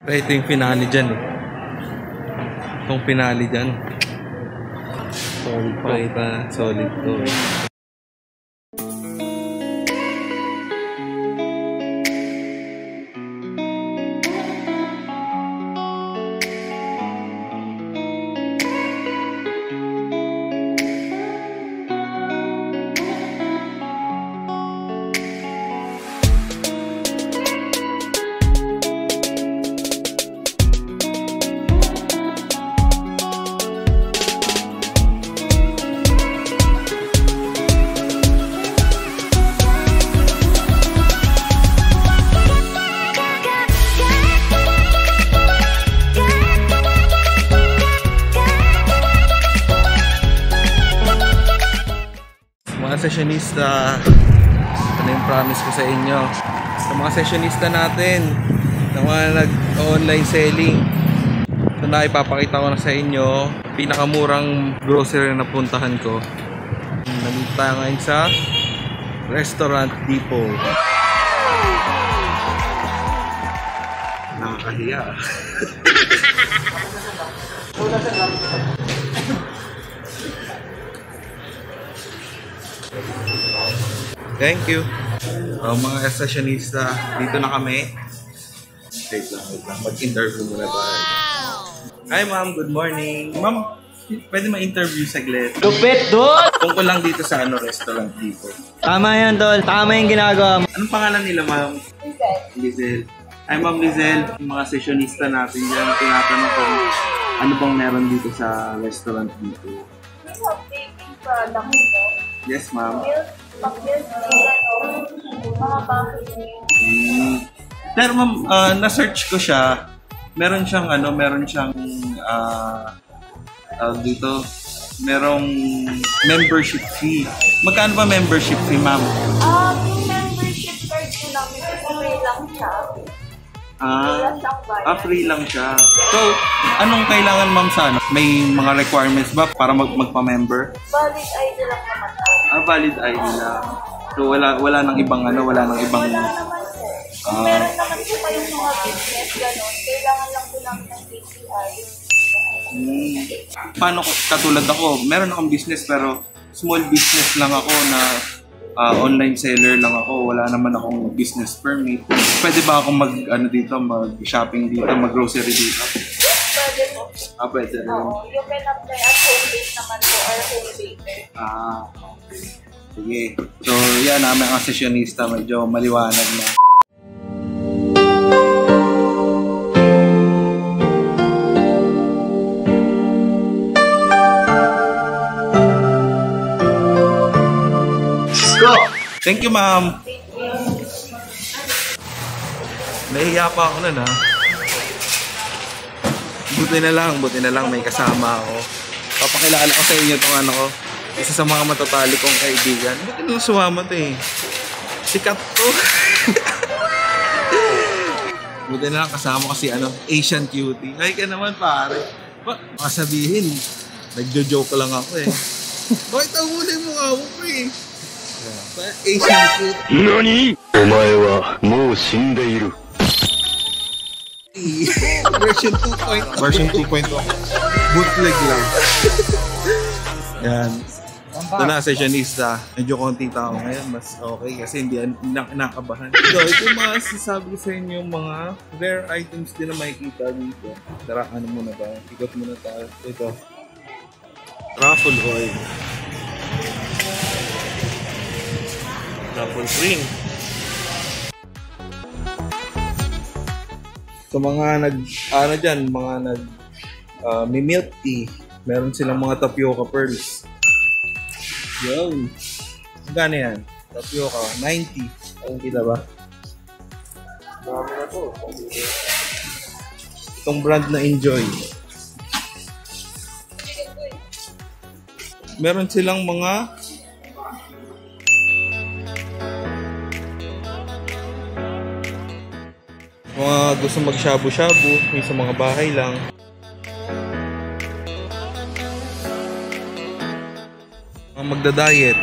Pero ito yung pinali dyan eh. Itong pinali dyan. Solid pa. Iba, solid to eh. Mga sessionista, ano yung promise ko sa inyo sa mga sessionista natin na mga nag-online selling. So naipapakita ko na sa inyo pinakamurang grocery na puntahan ko. Nandito tayo ngayon sa Restaurant Depot. Nakakahiya. Thank you. Mga sessionista, dito na kami. Wait lang. Mag-interview muna tayo. Hi ma'am, good morning. Ma'am, pwede ma-interview saglit? Lupit, dol! Tungkol lang dito sa Restaurant Depot. Tama yan, dol. Tama yung ginagawa. Anong pangalan nila, ma'am? Lizelle. Hi ma'am Lizelle. Mga sessionista natin dyan, tinatanong ko ano bang meron dito sa Restaurant Depot. We have baking product dito. Yes, ma'am. Milk, mga packaging. Pero ma'am, na-search ko siya. Meron siyang merong membership fee. Magkano ba membership fee, ma'am? Yung membership card ko lang, free lang siya. Free lang siya. So, anong kailangan ma'am sana? May mga requirements ba para magpa-member? Valid ID lang naman. Valid ID lang. So, wala nang ibang... Wala naman sir. Meron naman po tayong mga business, gano'n. Kailangan lang po namin ng KPI. Paano katulad ako? Meron akong business pero small business lang ako na... online seller lang ako, wala naman akong business permit. Pwede ba akong mag-shopping dito, mag-grocery dito? Yes, pwede po. Pwede rin. You can apply at home base naman po or home baker. Okay. Sige. So, yan namin ang sessionista. Medyo maliwanag na. Thank you, ma'am. Nahiya pa ako nun, ha? Buti na lang. May kasama ako. Papakilala ko sa inyo itong ano ko. Isa sa mga matatali kong kaibigan. Buti na lang sumama ito, eh. Sikat to. Buti na lang kasama ko si Asian Cutie. Ay ka naman, pare. Makasabihin, nagjo-joke lang ako, eh. Bakit ang huli mo nga ako, eh? Asian Cutie. Nani? Omae wa mou shindeiru. Version 2.0. Version 2.0. Bootleg lang. Yan. Ito na, sessionista. Medyo konting tao ngayon. Mas okay kasi hindi nakabahan. So, ito yung mga sasabi sa inyo mga rare items din na makikita dito. Tara, muna ba? Ikot muna tayo. Ito. Truffle oil. Truffle cream. So mga milk tea. Meron silang mga tapioca pearls. Yun. Magkano yan? Tapioca, 90. Ang kita ba? Marami na to. Itong brand na Enjoy. Meron silang mga gusto mag-shabu-shabu, may sa mga bahay lang. Mga magda-diet.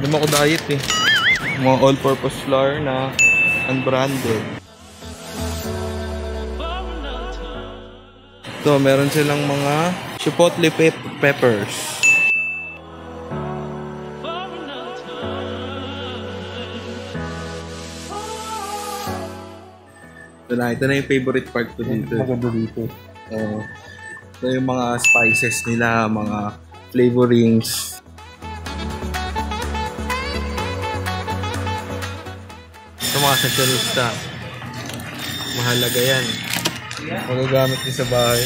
Hindi mo ko diet eh. Mga all-purpose flour na unbranded. Ito, meron silang mga chipotle peppers. Ito na yung favorite part ko dito. Maganda dito. Ito yung mga spices nila, mga flavorings. Ito mga sancharista. Mahalaga yan. Magagamit niyo sa bahay.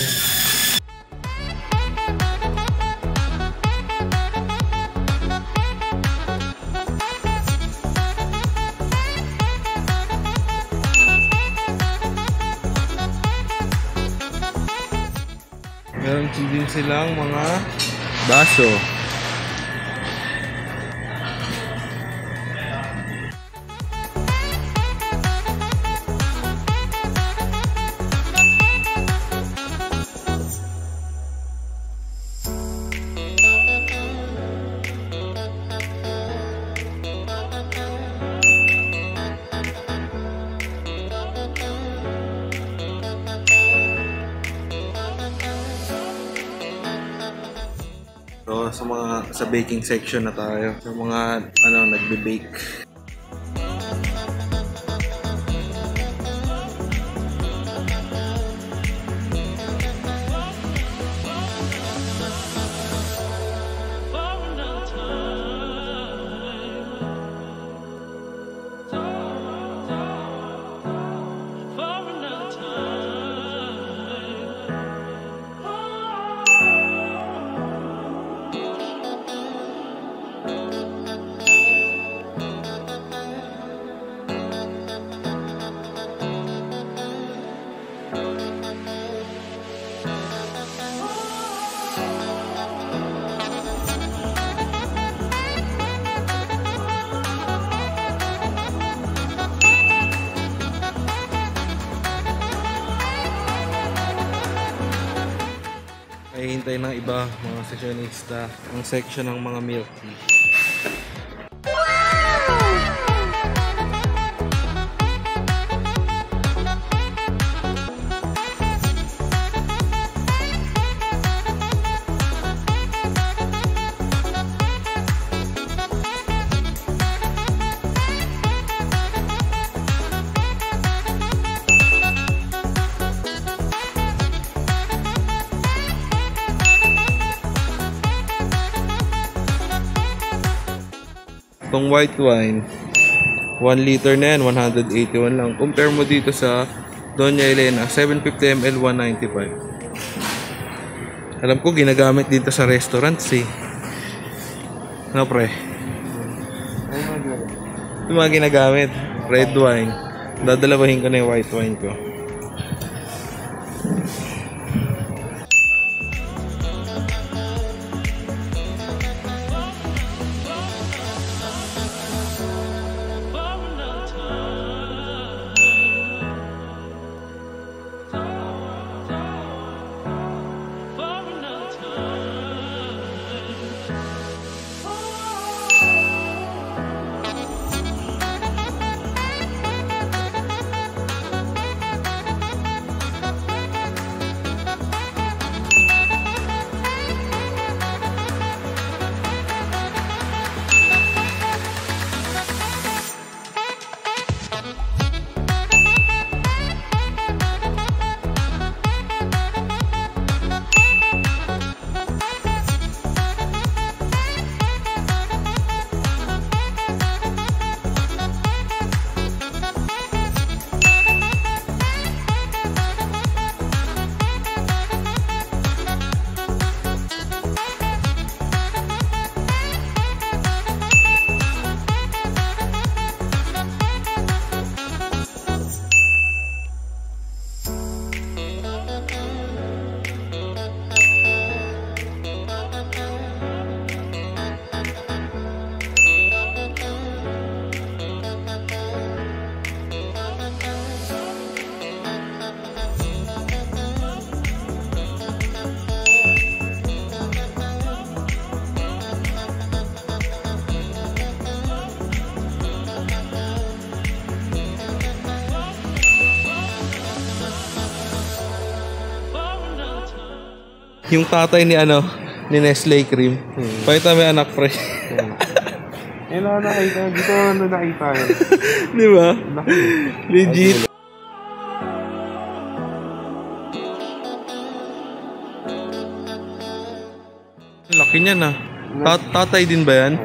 Meron din silang mga baso. So, sa baking section na tayo. Sa mga nagbe-bake. Hintay ng iba, mga sectionista, ang section ng mga milk tea. Itong white wine, 1 liter na yan, 181 lang. Compare mo dito sa Doña Elena, 750 ml, 195. Alam ko, ginagamit dito sa restaurants eh. Ano pre? Yung mga ginagamit, red wine. Dadalabahin ko na yung white wine ko. Yung tatay ni ano, ni Nestle Cream. Pakita mo yung anak, pre. Eh, ano nakita? Dito ano nakita yun. Di ba? Legit. Laki niya na. Tatay din ba yan?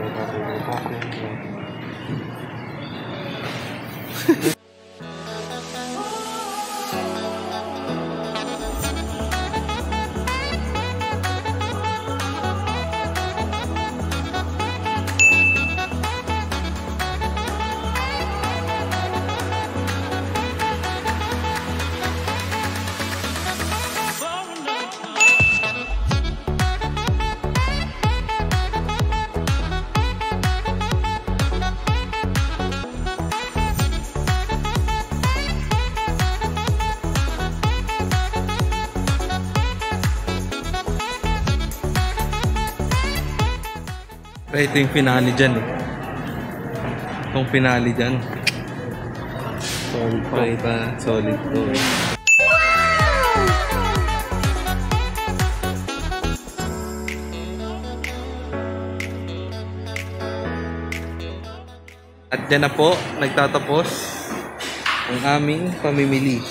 Ito yung finale dyan eh. Itong finale dyan. Solid pa. Ito, solid to. At dyan na po, nagtatapos ang aming pamimili.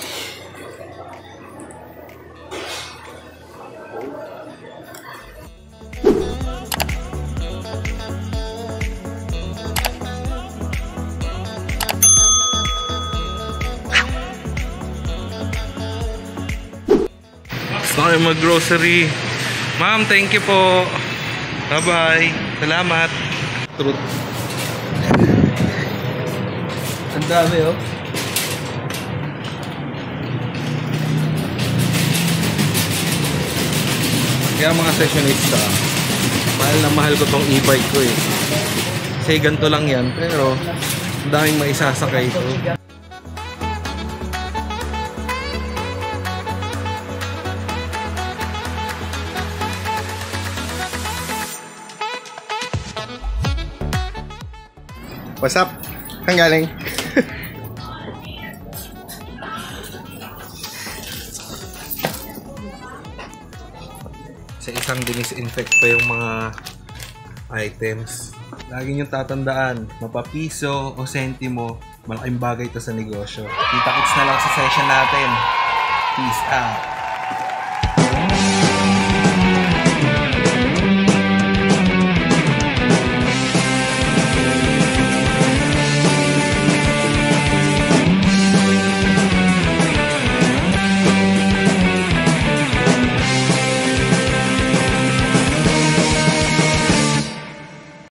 Gusto kayo mag-grocery. Ma'am, thank you po. Bye-bye. Salamat. Truth. Ang dami, oh. Kaya mga sessionista, mahal na mahal ko tong e-bike ko eh. Kasi ganito lang yan, pero ang daming maisasakay ko. What's up? Ang galing. Sa isang dinisinfect pa yung mga items. Lagi niyong tatandaan, mapapiso o sentimo, malaking bagay ito sa negosyo. Kita-kits na lang sa session natin. Peace out.